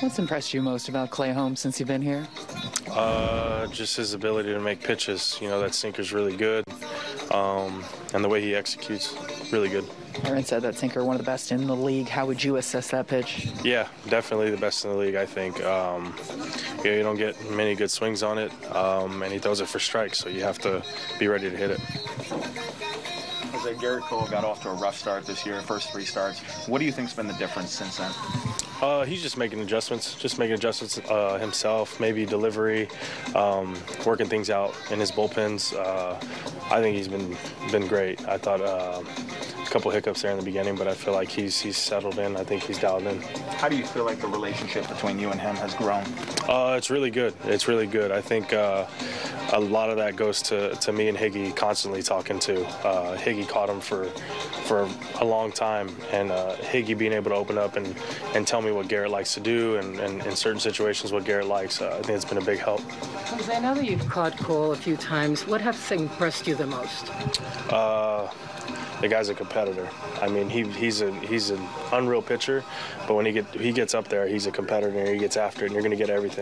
What's impressed you most about Clay Holmes since you've been here? Just his ability to make pitches. You know, that sinker's really good. And the way he executes, really good. Aaron said that sinker, one of the best in the league. How would you assess that pitch? Yeah, definitely the best in the league, I think. You don't get many good swings on it, and he throws it for strikes, so you have to be ready to hit it. Gerrit Cole got off to a rough start this year, first 3 starts. What do you think's been the difference since then? He's just making adjustments, himself, maybe delivery, working things out in his bullpens. I think he's been great. I thought a couple hiccups there in the beginning, but I feel like he's settled in. I think he's dialed in. How do you feel like the relationship between you and him has grown? It's really good. It's really good. I think a lot of that goes to me and Higgy constantly talking to. Higgy caught him for a long time, and Higgy being able to open up and tell me what Gerrit likes to do, and in certain situations what Gerrit likes. I think it's been a big help. Jose, I know that you've caught Cole a few times. What has impressed you the most? The guy's a competitor. I mean, he's an unreal pitcher, but when he gets up there, he's a competitor. He gets after it, and you're going to get everything.